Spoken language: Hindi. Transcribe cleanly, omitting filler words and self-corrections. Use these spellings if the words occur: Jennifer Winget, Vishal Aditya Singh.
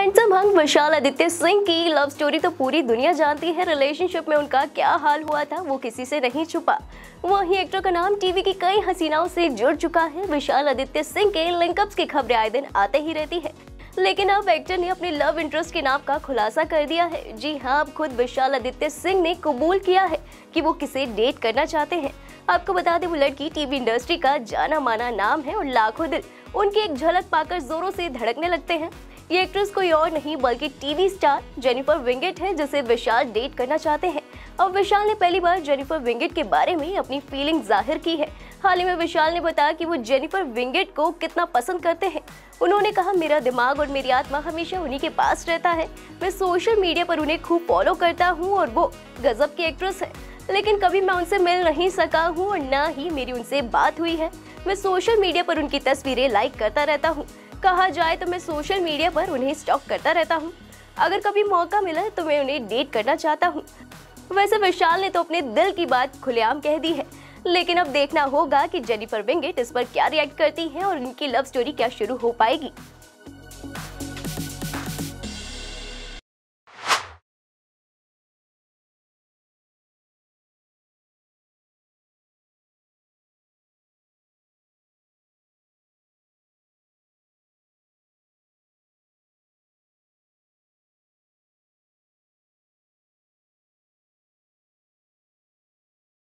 हैंडसम हंक विशाल आदित्य सिंह की लव स्टोरी तो पूरी दुनिया जानती है। रिलेशनशिप में उनका क्या हाल हुआ था वो किसी से नहीं छुपा। वहीं एक्टर का नाम टीवी की कई हसीनाओं से जुड़ चुका है। विशाल आदित्य सिंह के लिंकअप्स की खबरें आए दिन आते ही रहती है, लेकिन अब एक्टर ने अपने लव इंटरेस्ट के नाम का खुलासा कर दिया है। जी हाँ, अब खुद विशाल आदित्य सिंह ने कबूल किया है कि वो किसे डेट करना चाहते हैं। आपको बता दें, वो लड़की टीवी इंडस्ट्री का जाना माना नाम है और लाखों दिल उनकी एक झलक पाकर जोरों से धड़कने लगते हैं। ये एक्ट्रेस कोई और नहीं बल्कि टीवी स्टार जेनिफर विंगेट है, जिसे विशाल डेट करना चाहते हैं। अब विशाल ने पहली बार जेनिफर विंगेट के बारे में अपनी फीलिंग जाहिर की है। हाल ही में विशाल ने बताया कि वो जेनिफर विंगेट को कितना पसंद करते हैं। उन्होंने कहा, मेरा दिमाग और मेरी आत्मा हमेशा उन्हीं के पास रहता है। मैं सोशल मीडिया पर उन्हें खूब फॉलो करता हूँ और वो गजब की एक्ट्रेस है, लेकिन कभी मैं उनसे मिल नहीं सका हूँ और ना ही मेरी उनसे बात हुई है। मैं सोशल मीडिया पर उनकी तस्वीरें लाइक करता रहता हूँ। कहा जाए तो मैं सोशल मीडिया पर उन्हें स्टॉक करता रहता हूँ। अगर कभी मौका मिला तो मैं उन्हें डेट करना चाहता हूँ। वैसे विशाल ने तो अपने दिल की बात खुलेआम कह दी है, लेकिन अब देखना होगा कि जेनिफर विंगेट इस पर क्या रिएक्ट करती हैं और उनकी लव स्टोरी क्या शुरू हो पाएगी।